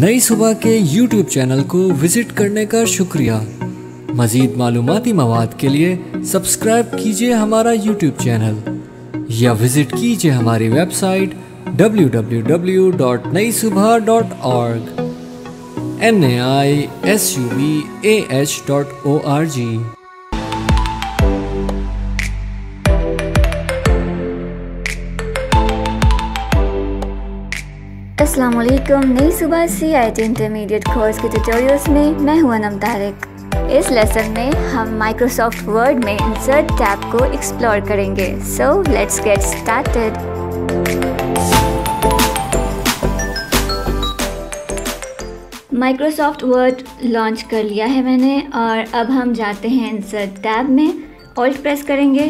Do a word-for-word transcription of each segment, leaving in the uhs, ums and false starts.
नई सुबह के यूट्यूब चैनल को विजिट करने का शुक्रिया। मज़ीद मालूमाती मवाद के लिए सब्सक्राइब कीजिए हमारा यूट्यूब चैनल या विज़िट कीजिए हमारी website W W W dot Nai Subah dot O R G N A I S U B A H dot O R G. अस्सलामुअलैकुम। नई Subah C I T intermediate course के ट्यूटोरियल्स में मैं हूं अनम तारिक। इस लेसन में हम माइक्रोसॉफ्ट वर्ड में इंसर्ट टैब को एक्सप्लोर करेंगे। So let's get started. Microsoft Word launch कर लिया है मैंने और अब हम जाते हैं इंसर्ट टैब में। ऑल्ट प्रेस करेंगे।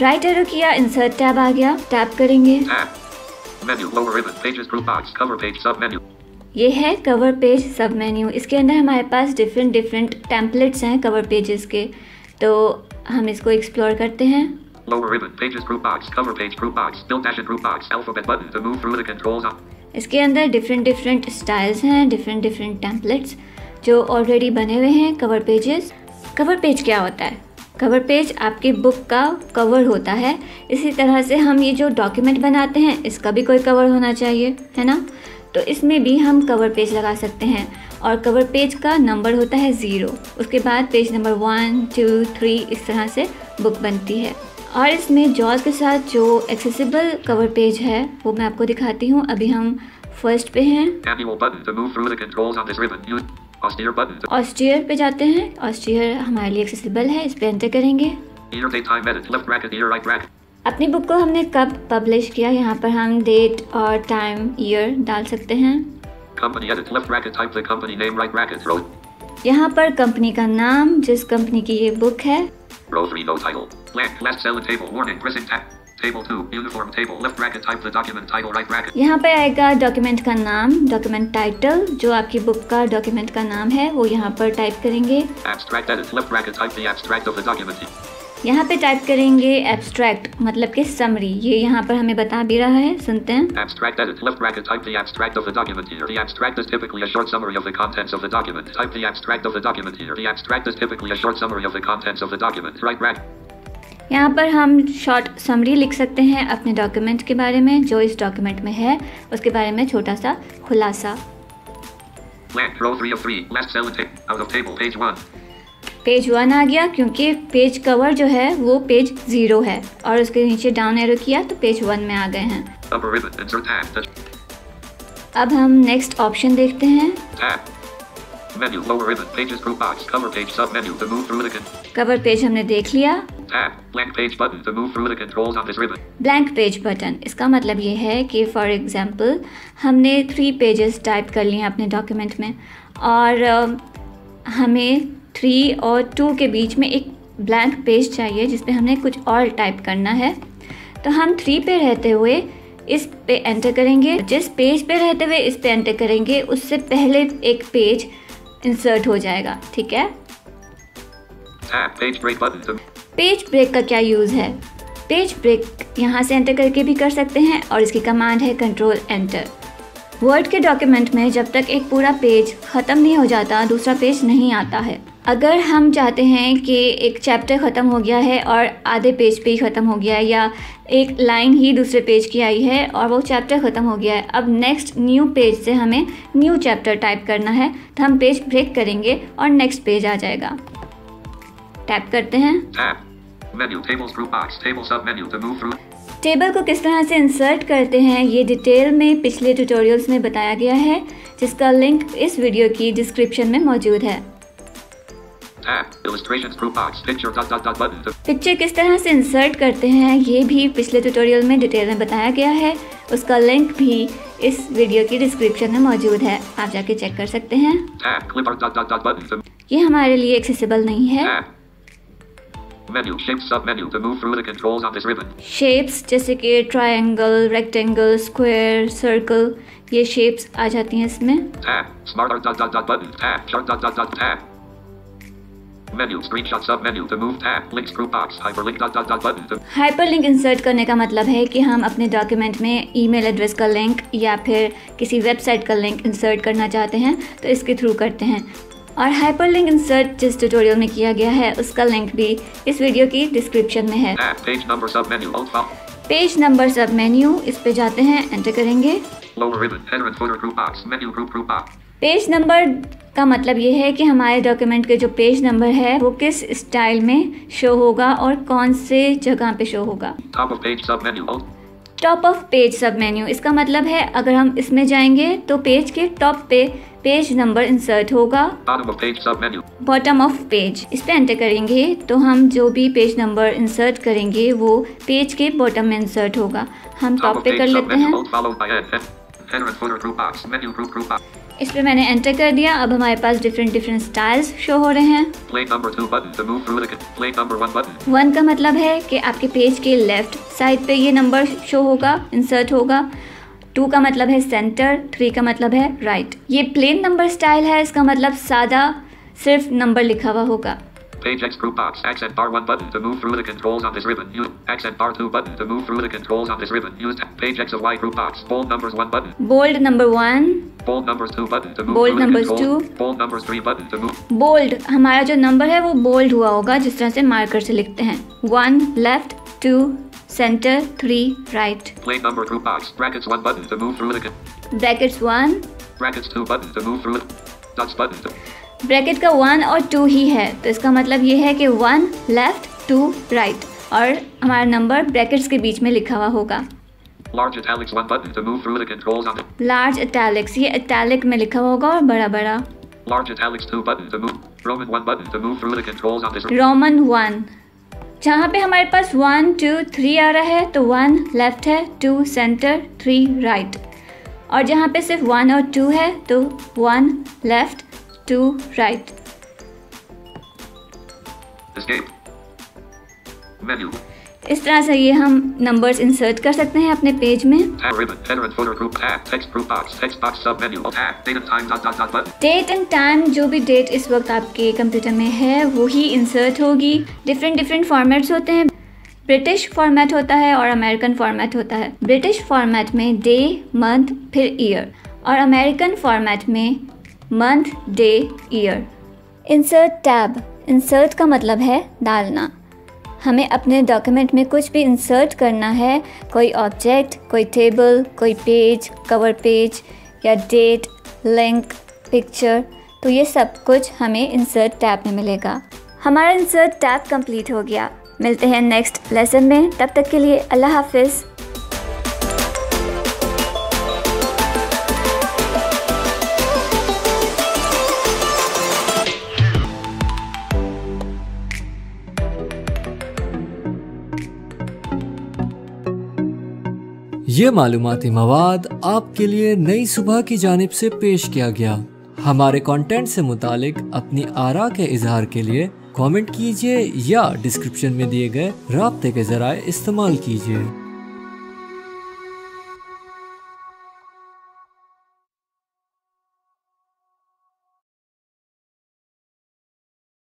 राइट एरो किया, इंसर्ट टैब आ गया। टैप करेंगे। ये है कवर पेज सब मेन्यू। इसके अंदर हमारे पास डिफरेंट डिफरेंट टेम्पलेट्स हैं कवर पेजेस के, तो हम इसको एक्सप्लोर करते हैं। इसके अंदर डिफरेंट डिफरेंट स्टाइल्स हैं, डिफरेंट डिफरेंट टेम्पलेट्स जो ऑलरेडी बने हुए हैं कवर पेजेस। कवर पेज क्या होता है? कवर पेज आपकी बुक का कवर होता है। इसी तरह से हम ये जो डॉक्यूमेंट बनाते हैं इसका भी कोई कवर होना चाहिए, है ना? तो इसमें भी हम कवर पेज लगा सकते हैं और कवर पेज का नंबर होता है ज़ीरो। उसके बाद page number one two three इस तरह से बुक बनती है। और इसमें जॉज के साथ जो एक्सेसिबल कवर पेज है वो मैं आपको दिखाती हूँ। अभी हम फर्स्ट पे हैं। ऑस्टियर पे जाते हैं। ऑस्टियर हमारे लिए एक्सेसिबल है, इस पे एंटर करेंगे। अपनी बुक को हमने कब पब्लिश किया, यहाँ पर हम डेट और टाइम ईयर डाल सकते हैं। यहाँ पर कंपनी का नाम, जिस कंपनी की ये बुक है। यहाँ पे आएगा डॉक्यूमेंट का नाम, डॉक्यूमेंट टाइटल, जो आपकी बुक का डॉक्यूमेंट का नाम है वो यहाँ पर टाइप करेंगे। यहाँ पे टाइप करेंगे एब्स्ट्रैक्ट, मतलब कि समरी। ये यहाँ पर हमें बता भी रहा है, सुनते हैं। यहाँ पर हम शॉर्ट समरी लिख सकते हैं अपने डॉक्यूमेंट के बारे में, जो इस डॉक्यूमेंट में है उसके बारे में छोटा सा खुलासा। पेज वन आ गया क्योंकि पेज कवर जो है वो पेज जीरो है और उसके नीचे डाउन एरो किया तो पेज वन में आ गए हैं। अब हम नेक्स्ट ऑप्शन देखते हैं। कवर पेज हमने देख लिया। ब्लैंक पेज बटन, इसका मतलब ये है कि फॉर एग्जाम्पल हमने थ्री पेजेस टाइप कर लिए हैं अपने डॉक्यूमेंट में और हमें थ्री और टू के बीच में एक ब्लैंक पेज चाहिए जिस पे हमने कुछ और टाइप करना है। तो हम थ्री पे रहते हुए इस पे एंटर करेंगे। जिस पेज पे रहते हुए इस पे एंटर करेंगे उससे पहले एक पेज इंसर्ट हो जाएगा, ठीक है? Page break button. Page break का क्या यूज़ है? पेज ब्रेक यहाँ से एंटर करके भी कर सकते हैं और इसकी कमांड है कंट्रोल एंटर। वर्ड के डॉक्यूमेंट में जब तक एक पूरा पेज ख़त्म नहीं हो जाता दूसरा पेज नहीं आता है। अगर हम चाहते हैं कि एक चैप्टर ख़त्म हो गया है और आधे पेज पे ही ख़त्म हो गया है या एक लाइन ही दूसरे पेज की आई है और वो चैप्टर ख़त्म हो गया है, अब नेक्स्ट न्यू पेज से हमें न्यू चैप्टर टाइप करना है तो हम पेज ब्रेक करेंगे और नेक्स्ट पेज आ जाएगा। टैप करते हैं। टेबल को किस तरह से इंसर्ट करते हैं ये डिटेल में पिछले ट्यूटोरियल्स में बताया गया है, जिसका लिंक इस वीडियो की डिस्क्रिप्शन में मौजूद है। पिक्चर किस तरह से इंसर्ट करते हैं ये भी पिछले ट्यूटोरियल में डिटेल में बताया गया है, उसका लिंक भी इस वीडियो की डिस्क्रिप्शन में मौजूद है, आप जाके चेक कर सकते हैं। ये हमारे लिए एक्सेसिबल नहीं है। शेप्स जैसे कि ट्रायंगल, रेक्टेंगल, स्क्वायर, सर्कल, ये शेप्स आ जाती हैं इसमें। Menu, screenshot sub menu, the move tab, links group box, hyperlink dot dot dot button. Hyperlink insert करने का मतलब है कि हम अपने डॉक्यूमेंट में ईमेल एड्रेस का लिंक या फिर किसी वेबसाइट का लिंक इंसर्ट करना चाहते हैं तो इसके थ्रू करते हैं। और हाइपरलिंक इंसर्ट जिस ट्यूटोरियल में किया गया है उसका लिंक भी इस वीडियो की डिस्क्रिप्शन में है। Page number sub menu, page number sub menu, इस पे जाते हैं, एंटर करेंगे। पेज नंबर का मतलब ये है कि हमारे डॉक्यूमेंट के जो पेज नंबर है वो किस स्टाइल में शो होगा और कौन से जगह पे शो होगा। टॉप ऑफ पेज सब मेन्यू, इसका मतलब है अगर हम इसमें जाएंगे तो पेज के टॉप पे पेज नंबर इंसर्ट होगा। बॉटम ऑफ पेज, इस पे एंटर करेंगे तो हम जो भी पेज नंबर इंसर्ट करेंगे वो पेज के बॉटम में इंसर्ट होगा। हम टॉप पे कर लेते हैं, इस पे मैंने एंटर कर दिया। अब हमारे पास डिफरेंट डिफरेंट स्टाइल्स शो हो रहे हैं। वन का मतलब है कि आपके पेज के लेफ्ट साइड पे ये नंबर शो होगा, इंसर्ट होगा। टू का मतलब है सेंटर, थ्री का मतलब है राइट right. ये प्लेन नंबर स्टाइल है, इसका मतलब सादा सिर्फ नंबर लिखा हुआ होगा। Page X group box, accent bar one button to move through the controls on this ribbon. Use accent bar two button to move through the controls on this ribbon. Use page X of Y group box, bold numbers one button. Bold number one. Bold numbers two button to move bold through the controls. Two. Bold numbers three button to move. Bold, हमारा जो number है वो bold हुआ होगा जिस तरह से marker से लिखते हैं। One left, two center, three right. Plain number group box, brackets one button to move through the. Brackets one. Brackets two button to move through. Dots button to. Bracket का one और two ही है तो इसका मतलब ये है कि वन लेफ्ट टू राइट और हमारा नंबर ब्रैकेट्स के बीच में लिखा हुआ होगा। Large italics one button to move through the controls on the large italics, ये इटैलिक में लिखा हुआ होगा और बड़ा बड़ा। Large italics two button to move Roman one button to move through the controls on the Roman one, जहाँ पे हमारे पास वन टू थ्री आ रहा है तो वन लेफ्ट है, टू सेंटर, थ्री राइट और जहाँ पे सिर्फ वन और टू है तो वन लेफ्ट टू राइट। इस तरह से ये हम नंबर्स इंसर्ट कर सकते हैं अपने पेज में। डेट एंड टाइम, जो भी डेट इस वक्त आपके कंप्यूटर में है वो ही इंसर्ट होगी। डिफरेंट डिफरेंट फॉर्मेट्स होते हैं, ब्रिटिश फॉर्मेट होता है और अमेरिकन फॉर्मेट होता है। ब्रिटिश फॉर्मेट में डे, मंथ, फिर ईयर और अमेरिकन फॉर्मेट में month, day, year. Insert tab, insert का मतलब है डालना। हमें अपने डॉक्यूमेंट में कुछ भी इंसर्ट करना है, कोई ऑब्जेक्ट, कोई टेबल, कोई पेज, कवर पेज या डेट, लिंक, पिक्चर, तो ये सब कुछ हमें इंसर्ट टैब में मिलेगा। हमारा इंसर्ट टैब कंप्लीट हो गया। मिलते हैं नेक्स्ट लेसन में, तब तक के लिए अल्लाह हाफिज़। ये मालूमाती मवाद आपके लिए नई सुबह की जानिब से पेश किया गया। हमारे कंटेंट से मुतालिक अपनी आरा के इजहार के लिए कमेंट कीजिए या डिस्क्रिप्शन में दिए गए राब्ते के जराए इस्तेमाल कीजिए।